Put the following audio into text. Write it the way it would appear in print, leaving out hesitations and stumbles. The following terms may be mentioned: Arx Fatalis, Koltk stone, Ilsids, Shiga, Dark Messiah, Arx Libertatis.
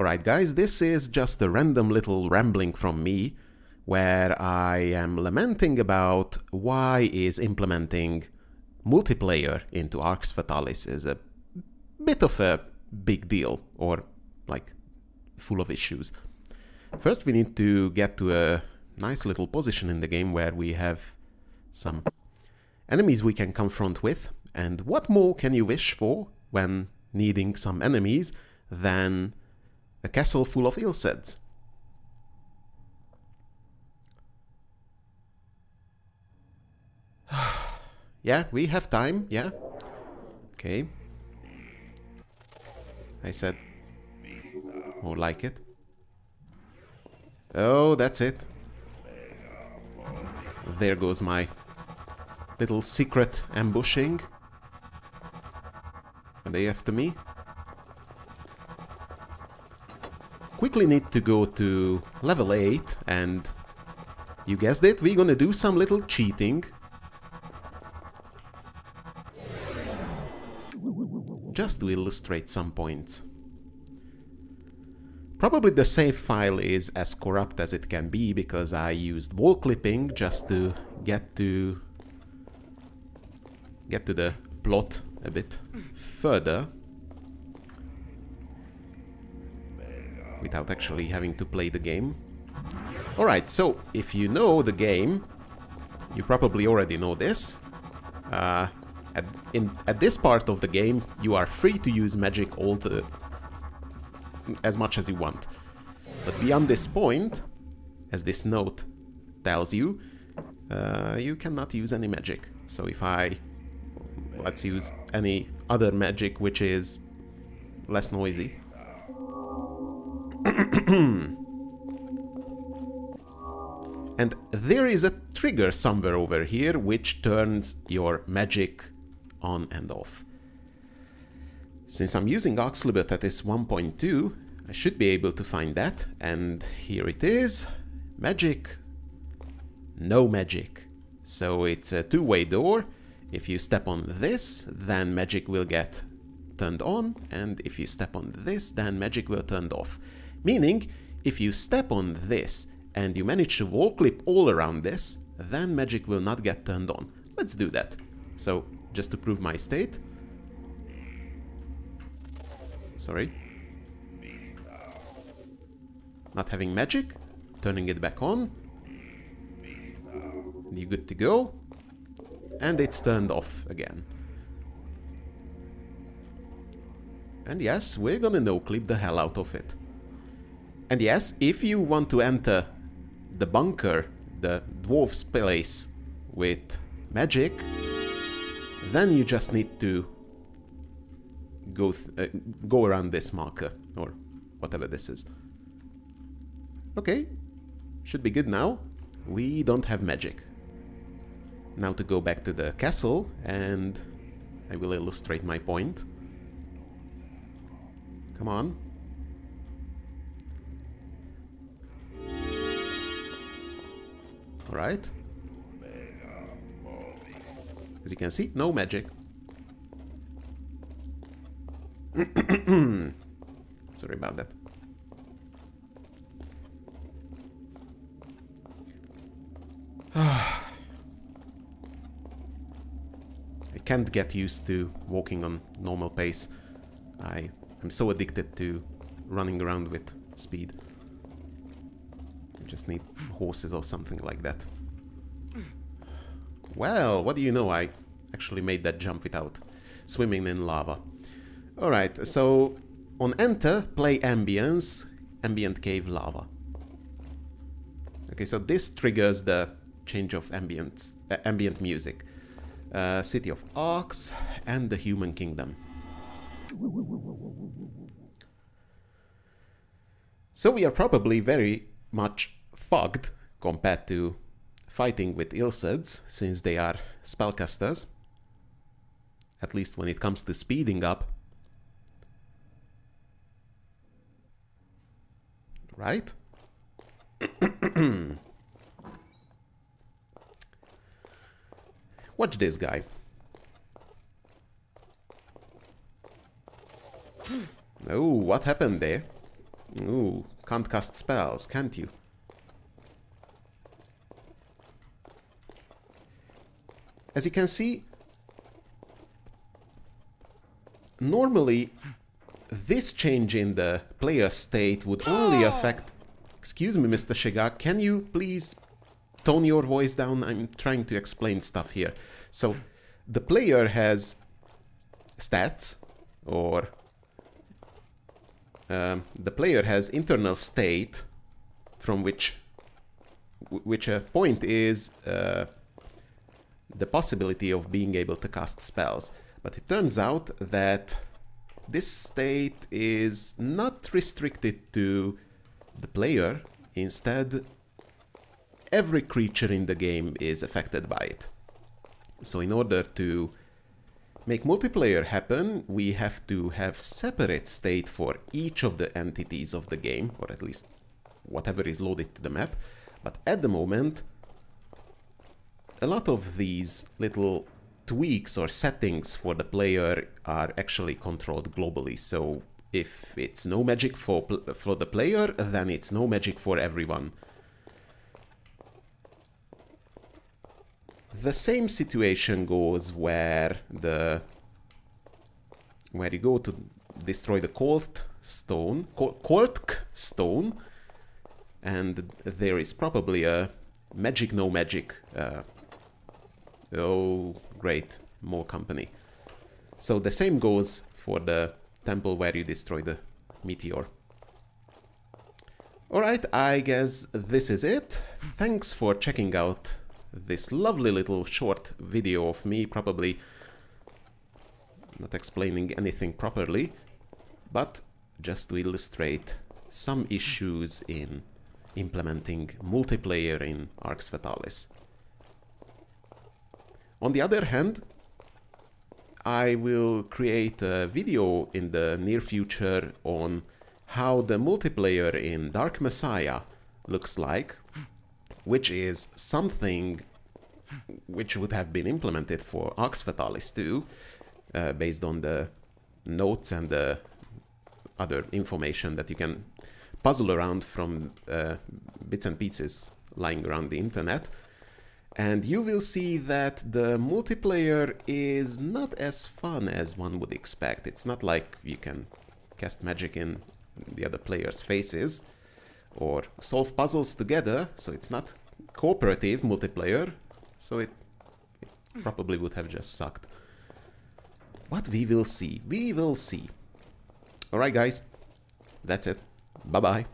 Alright guys, this is just a random little rambling from me, where I am lamenting about why is implementing multiplayer into Arx Fatalis is a bit of a big deal, or like full of issues. First we need to get to a nice little position in the game where we have some enemies we can confront with, and what more can you wish for when needing some enemies than a castle full of Ilsids? Yeah, we have time, yeah. Okay. I said more like it. Oh, that's it. There goes my little secret ambushing. Are they after me? Quickly need to go to level 8 and you guessed it, we're gonna do some little cheating. Just to illustrate some points. Probably the save file is as corrupt as it can be, because I used wall clipping just to get to the plot a bit further, without actually having to play the game. Alright, so if you know the game, you probably already know this. At this part of the game, you are free to use magic as much as you want. But beyond this point, as this note tells you, you cannot use any magic. So if I... let's use any other magic which is less noisy. And there is a trigger somewhere over here which turns your magic on and off. Since I'm using Arx Libertatis 1.2, I should be able to find that, and here it is. Magic, no magic. So it's a two-way door. If you step on this, then magic will get turned on, and if you step on this, then magic will turn off. Meaning, if you step on this and you manage to wall clip all around this, then magic will not get turned on. Let's do that. So, just to prove my state. Sorry. Not having magic, turning it back on. You're good to go. And it's turned off again. And yes, we're gonna no-clip the hell out of it. And yes, if you want to enter the bunker, the dwarf's place, with magic, then you just need to go around this marker, or whatever this is. Okay, should be good now. We don't have magic. Now to go back to the castle, and I will illustrate my point. Come on. Alright. As you can see, no magic. Sorry about that. Can't get used to walking on normal pace. I am so addicted to running around with speed. I just need horses or something like that. Well, what do you know? I actually made that jump without swimming in lava. Alright, so on enter, play ambience, ambient cave lava. Okay, so this triggers the change of ambient music. City of Arx and the Human Kingdom. So we are probably very much fucked compared to fighting with Ilsids, since they are spellcasters. At least when it comes to speeding up. Right? Watch this guy. Oh, what happened there? Ooh, can't cast spells, can't you? As you can see, normally this change in the player state would only affect... Excuse me, Mr. Shiga, can you please tone your voice down? I'm trying to explain stuff here. So, the player has stats, or... the player has internal state, from which a point is the possibility of being able to cast spells. But it turns out that this state is not restricted to the player. Instead, every creature in the game is affected by it. So in order to make multiplayer happen, we have to have separate state for each of the entities of the game, or at least whatever is loaded to the map. But at the moment, a lot of these little tweaks or settings for the player are actually controlled globally. So if it's no magic for the player, then it's no magic for everyone. The same situation goes where you go to destroy the Koltk stone, and there is probably a magic no magic. Oh great, more company. So the same goes for the temple where you destroy the meteor. Alright, I guess this is it. Thanks for checking out this lovely little short video of me, probably not explaining anything properly, but just to illustrate some issues in implementing multiplayer in Arx Fatalis. On the other hand, I will create a video in the near future on how the multiplayer in Dark Messiah looks like, which is something which would have been implemented for Arx Fatalis 2, based on the notes and the other information that you can puzzle around from bits and pieces lying around the internet. And you will see that the multiplayer is not as fun as one would expect. It's not like you can cast magic in the other players' faces or solve puzzles together, so it's not cooperative multiplayer, so it probably would have just sucked. But we will see. We will see. Alright guys, that's it. Bye-bye.